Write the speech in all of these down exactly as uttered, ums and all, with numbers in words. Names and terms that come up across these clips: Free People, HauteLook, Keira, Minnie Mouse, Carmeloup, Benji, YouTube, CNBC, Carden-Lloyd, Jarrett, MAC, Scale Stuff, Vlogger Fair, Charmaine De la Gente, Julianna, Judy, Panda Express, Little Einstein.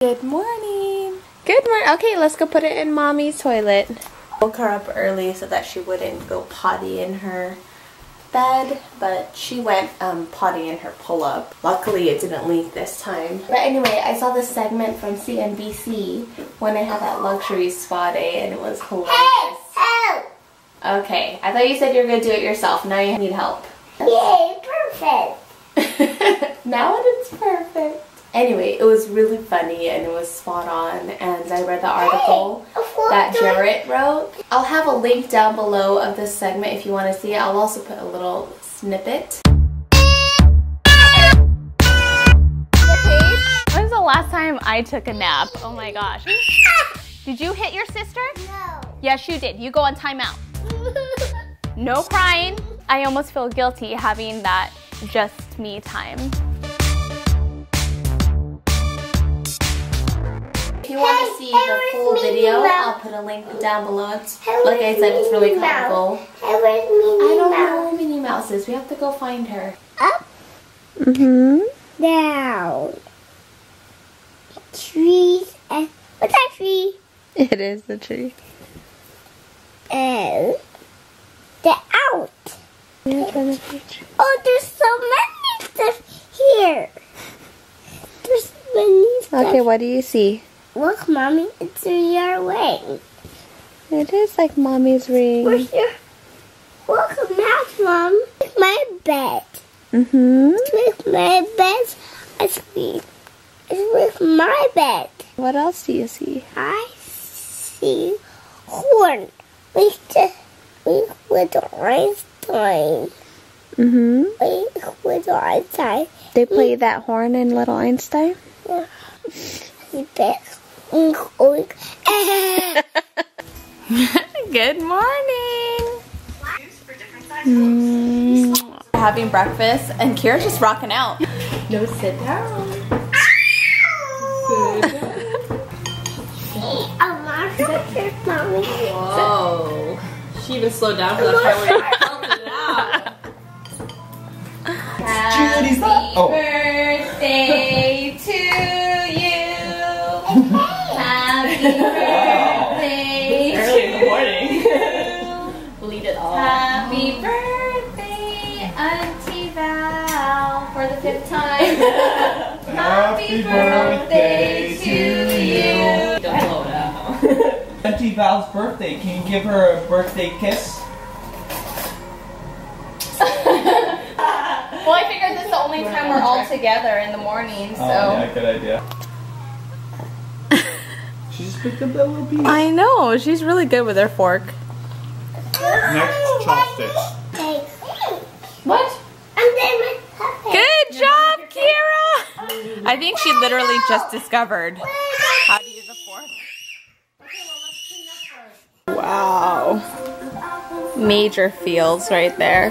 Good morning. Good morning. Okay, let's go put it in mommy's toilet. Woke her up early so that she wouldn't go potty in her bed, but she went um, potty in her pull-up. Luckily it didn't leak this time. But anyway, I saw this segment from C N B C when I had that luxury spa day and it was hilarious. Hey, help! Okay, I thought you said you were gonna do it yourself. Now you need help. Yay, perfect! Now it's perfect. Anyway, it was really funny and it was spot on, and I read the article that Jarrett wrote. I'll have a link down below of this segment if you want to see it. I'll also put a little snippet. When's the last time I took a nap? Oh my gosh. Did you hit your sister? No. Yes, you did. You go on timeout. No crying. I almost feel guilty having that just me time. If you want to see the full video, I'll put a link down below. Like I said, it's really comical. I don't know where Minnie Mouse is. We have to go find her. Up. Mm-hmm. Down. Trees. Uh, what's that tree? It is the tree. And they're out. Yeah, oh, there's so many stuff here. There's many stuff. Okay, what do you see? Look, Mommy, it's your ring. It is like Mommy's ring. Where's your... Look, Mouse, Mom. It's my bed. Mm-hmm. It's my bed. I sleep. It's with my bed. What else do you see? I see horn. Mister Little Einstein. Mm-hmm. Little Einstein. They play that horn in Little Einstein? Yeah. Good morning. Mm. Having breakfast and Kira's just rocking out. No, sit down. Sit down. Whoa. She even slowed down for that part where Happy oh. birthday to Happy birthday to you. Bleed it all. Happy birthday, Auntie Val, for the fifth time. Happy birthday to you. Don't blow it out. Auntie Val's birthday. Can you give her a birthday kiss? Well, I figured this is the only time we're all together in the morning, so. Oh, yeah, good idea. She just picked up that little piece. I know, she's really good with her fork. Next, chopsticks. What? Good job, Kira! I think she literally just discovered how to use a fork. Wow. Major feels right there.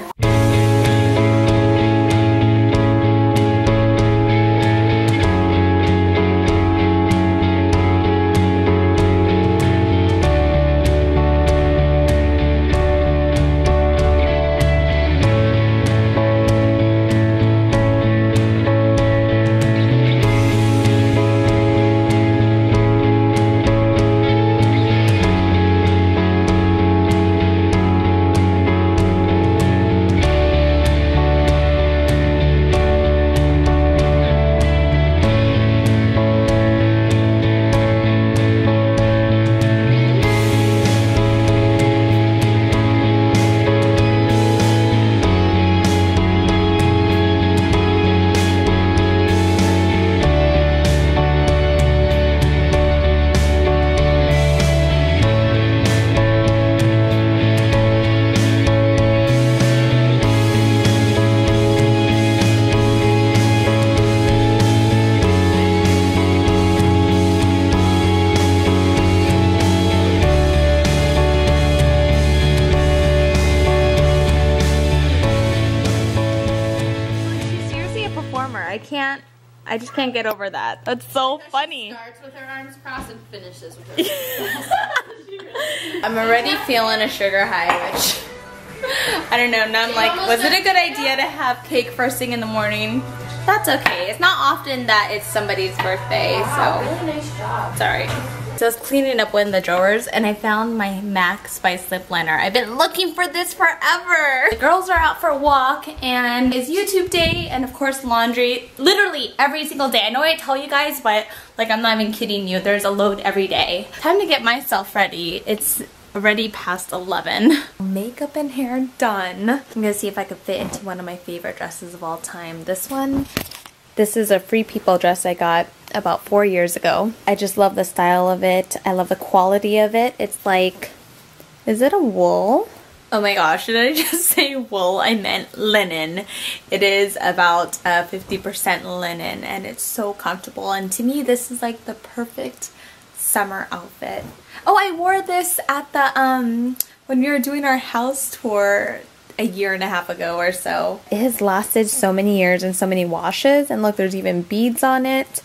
I just can't get over that. That's so funny. She starts with her arms crossed and finishes with her. I'm already feeling a sugar high, which I don't know. Now I'm like, was it a good idea to have cake first thing in the morning? that's okay. It's not often that it's somebody's birthday, wow, so. Really nice job. Sorry. So I was cleaning up one of the drawers and I found my MAC Spice Lip Liner. I've been looking for this forever. The girls are out for a walk and it's YouTube day and of course laundry literally every single day. I know I tell you guys, but like I'm not even kidding you. There's a load every day. Time to get myself ready. It's already past eleven. Makeup and hair done. I'm gonna see if I could fit into one of my favorite dresses of all time. This one. This is a Free People dress I got about four years ago. I just love the style of it. I love the quality of it. It's like, is it a wool? Oh my gosh, did I just say wool? I meant linen. It is about uh, fifty percent linen and it's so comfortable. And to me, this is like the perfect summer outfit. Oh, I wore this at the, um, when we were doing our house tour a year and a half ago or so. It has lasted so many years and so many washes, and look, there's even beads on it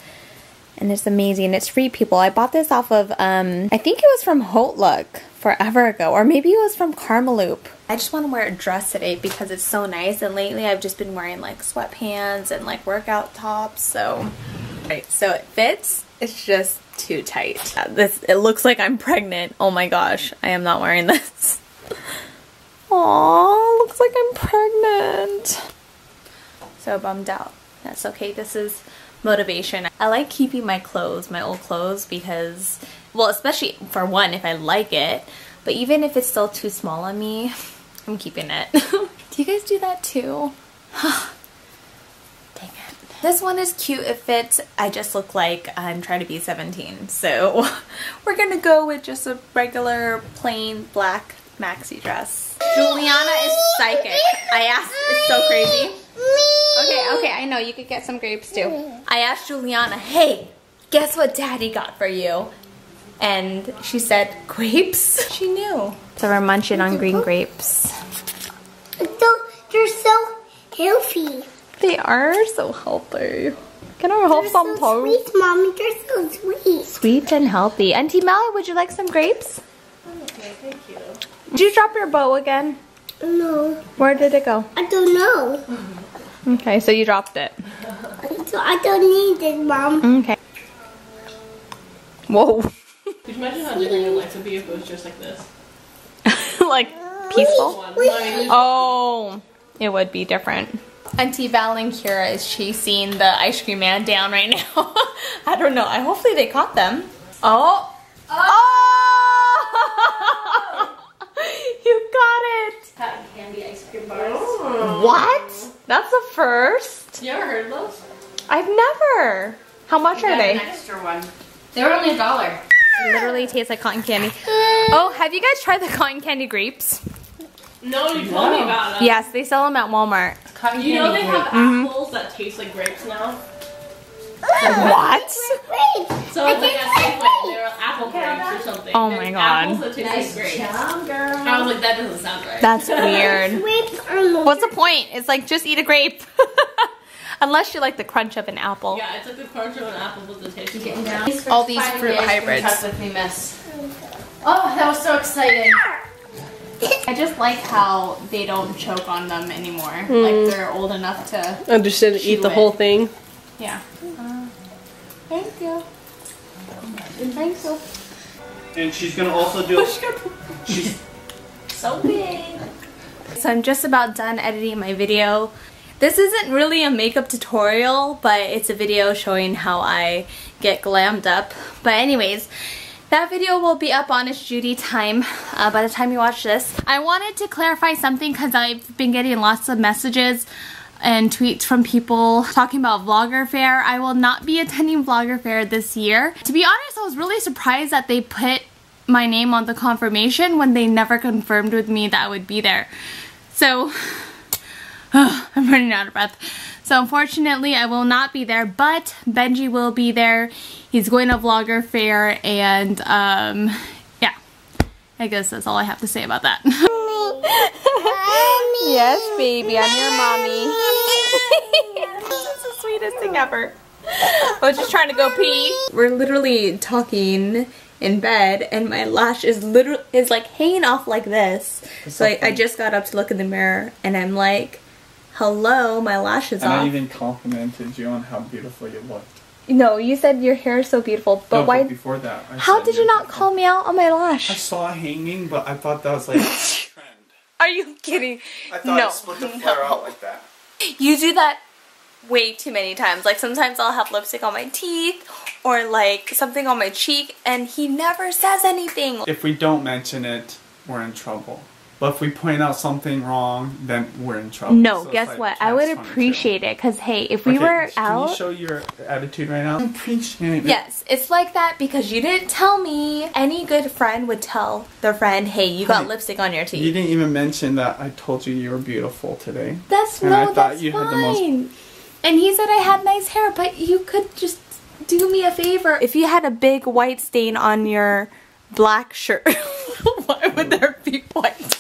and it's amazing. It's Free People. I bought this off of um I think it was from HauteLook forever ago, or maybe it was from Carmeloup. I just want to wear a dress today because it's so nice, and lately I've just been wearing like sweatpants and like workout tops, so right, so it fits. It's just too tight. This, it looks like I'm pregnant. Oh my gosh, I am not wearing this. Aww, looks like I'm pregnant. So bummed out. That's okay. This is motivation. I like keeping my clothes, my old clothes, because, well, especially for one, if I like it, but even if it's still too small on me, I'm keeping it. Do you guys do that too? Dang it. This one is cute. It fits. I just look like I'm trying to be seventeen. So we're going to go with just a regular plain black maxi dress. Juliana is psychic. I asked, it's so crazy. Okay, okay, I know, you could get some grapes too. I asked Juliana, hey, guess what daddy got for you? And she said, grapes? She knew. So we're munching on green grapes. They're so healthy. They are so healthy. Can I have some toast? They're so sweet, Mommy, they're so sweet. Sweet and healthy. Auntie Mel, would you like some grapes? Okay, thank you. Did you drop your bow again? No. Where did it go? I don't know. Okay, so you dropped it. I don't need it, Mom. Okay. Whoa. Could you imagine how different your life would be if it was just like this? Like peaceful? Wait, wait. Oh, it would be different. Auntie Val and Kira is chasing the ice cream man down right now. I don't know. I hopefully they caught them. Oh. Oh! Oh! You got it! Cotton candy ice cream bars. Oh. What? That's a first? You ever heard those? I've never. How much are they? An extra one. They were only a dollar. It literally tastes like cotton candy. Oh, have you guys tried the cotton candy grapes? No, you told no. me about them. Yes, they sell them at Walmart. Cotton you candy know they grape. have apples mm-hmm. that taste like grapes now? What? So it's like a segue. They were apple grapes or something. Oh my god. Apples that taste like grapes. I was like, that doesn't sound right. That's weird. What's the point? It's like, just eat a grape. Unless you like the crunch of an apple. Yeah, it's like the crunch of an apple with the taste of getting down. All these fruit hybrids. With me, miss. Oh, that was so exciting. I just like how they don't choke on them anymore. Mm. Like they're old enough to understand to eat the it. whole thing. Yeah. Uh, thank you. And thank you. And she's gonna also do. She's so big. So I'm just about done editing my video. This isn't really a makeup tutorial, but it's a video showing how I get glammed up. But anyways. That video will be up on It's Judy Time uh, by the time you watch this. I wanted to clarify something because I've been getting lots of messages and tweets from people talking about Vlogger Fair. I will not be attending Vlogger Fair this year. To be honest, I was really surprised that they put my name on the confirmation when they never confirmed with me that I would be there. So, oh, I'm running out of breath. So unfortunately, I will not be there, but Benji will be there. He's going to Vlogger Fair, and um, yeah, I guess that's all I have to say about that. Mommy. Yes, baby, I'm your mommy. This is the sweetest thing ever. I was just trying to go pee. We're literally talking in bed, and my lash is literally is like hanging off like this. So I, I just got up to look in the mirror, and I'm like, Hello, my lash is and off. And I even complimented you on how beautiful you looked. No, you said your hair is so beautiful, but no, why? But before that, I how did you not beautiful. call me out on my lash? I saw it hanging, but I thought that was like trend. Are you kidding? I thought no. I split the flare no. out like that. You do that way too many times. Like sometimes I'll have lipstick on my teeth or like something on my cheek, and he never says anything. If we don't mention it, we're in trouble. But if we point out something wrong, then we're in trouble. No, so guess like, what? I would appreciate too. it because, hey, if we okay, were can out... Can you show your attitude right now? Appreciate it. Yes, it's like that because you didn't tell me. Any good friend would tell their friend, hey, you got hey, lipstick on your teeth. You didn't even mention that I told you you were beautiful today. That's and no, I thought that's you fine. Had the most... And he said I had nice hair, but you could just do me a favor. If you had a big white stain on your black shirt, why would there be white?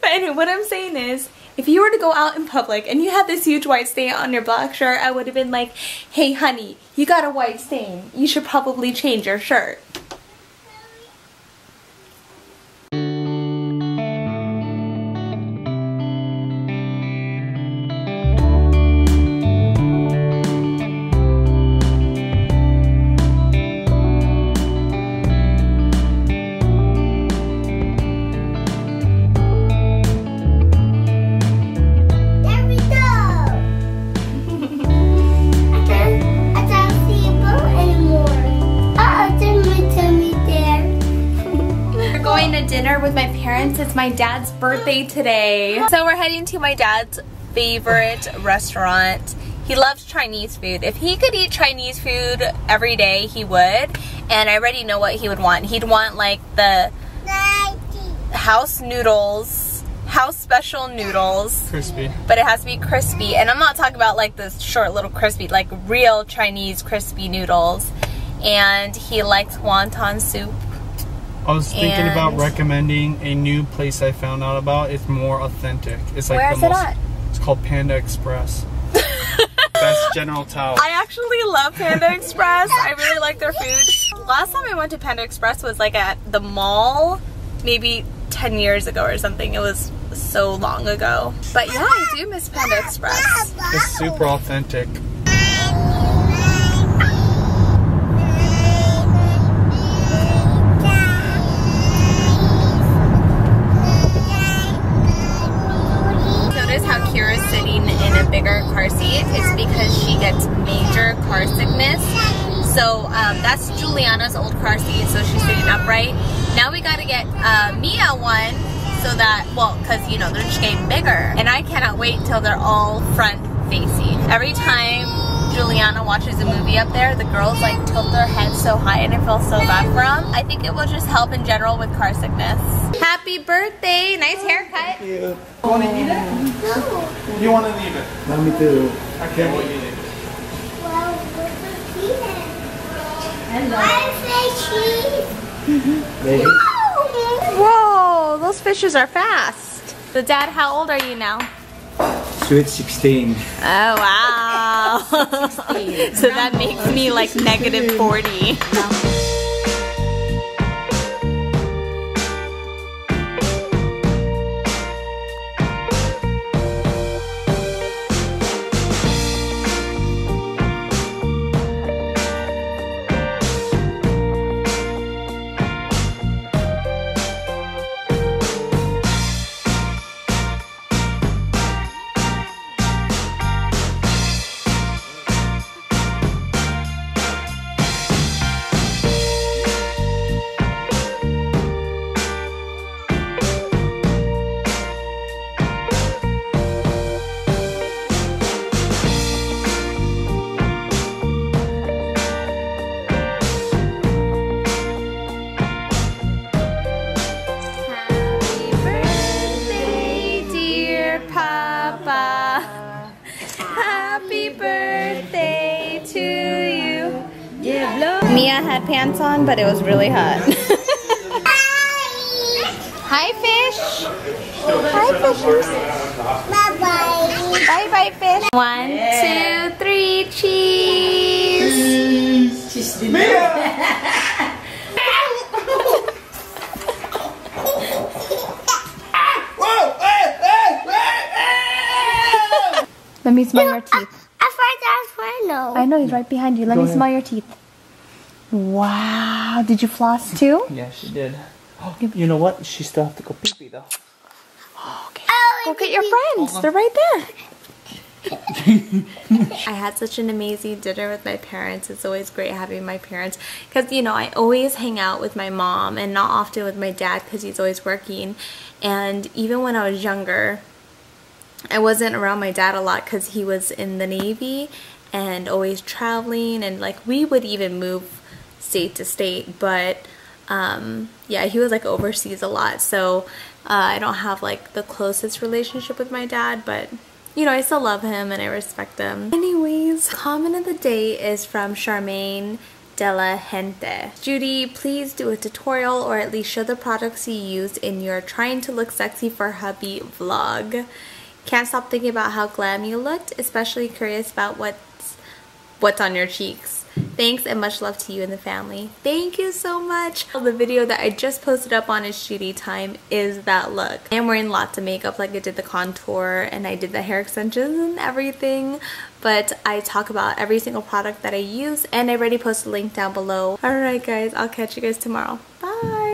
But anyway, what I'm saying is, if you were to go out in public and you had this huge white stain on your black shirt, I would have been like, hey honey, you got a white stain. You should probably change your shirt. It's my dad's birthday today. So we're heading to my dad's favorite restaurant. He loves Chinese food. If he could eat Chinese food every day, he would. And I already know what he would want. He'd want like the house noodles, house special noodles. Crispy. But it has to be crispy. And I'm not talking about like this short little crispy, like real Chinese crispy noodles. And he likes wonton soup. I was thinking and about recommending a new place I found out about. It's more authentic. It's like Where the is most, it at? It's called Panda Express. Best General Tao. I actually love Panda Express. I really like their food. Last time I went to Panda Express was like at the mall, maybe ten years ago or something. It was so long ago. But yeah, I do miss Panda Express. It's super authentic. Now we gotta get uh, Mia one so that, well, cause you know, they're just getting bigger. And I cannot wait till they're all front facing. Every time Juliana watches a movie up there, the girls like tilt their heads so high and I feel so bad for them. I think it will just help in general with car sickness. Happy birthday, nice haircut. Thank you. You wanna eat it? No. You wanna leave it? Let me do. I can't wait you eat it. Well, what's the peanut? I say cheese. Maybe. Whoa, those fishes are fast. So Dad, how old are you now? Sweet sixteen. Oh wow. sixteen. So that makes me like negative forty. Pants on, but it was really hot. Hi fish. Hi fishers. Bye bye. Bye bye fish. One, yeah. two, three, cheese. Cheese. me smell no, your teeth. I, I fried that. I know he's right behind you. Let Go me ahead. smell your teeth. Wow! Did you floss too? Yeah, she did. Oh, you know what? She still have to go pee pee though. Oh, okay. Oh, go get your friends. Oh, They're right there. I had such an amazing dinner with my parents. It's always great having my parents because, you know, I always hang out with my mom and not often with my dad because he's always working. And even when I was younger, I wasn't around my dad a lot because he was in the Navy and always traveling, and like we would even move state to state, but um, yeah, he was like overseas a lot, so uh, I don't have like the closest relationship with my dad, but you know, I still love him and I respect him. Anyways, comment of the day is from Charmaine De la Gente. Judy, please do a tutorial or at least show the products you used in your trying to look sexy for hubby vlog. Can't stop thinking about how glam you looked, especially curious about what's, what's on your cheeks. Thanks and much love to you and the family. Thank you so much. The video that I just posted up on It's Judy Time is that look. I'm wearing lots of makeup, like I did the contour and I did the hair extensions and everything, but I talk about every single product that I use and I already posted a link down below. Alright guys, I'll catch you guys tomorrow. Bye!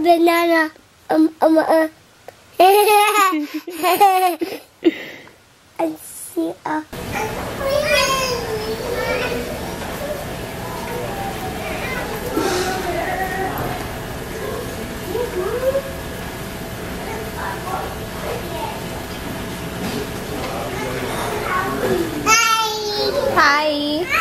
Banana. Um, um, uh. I see a...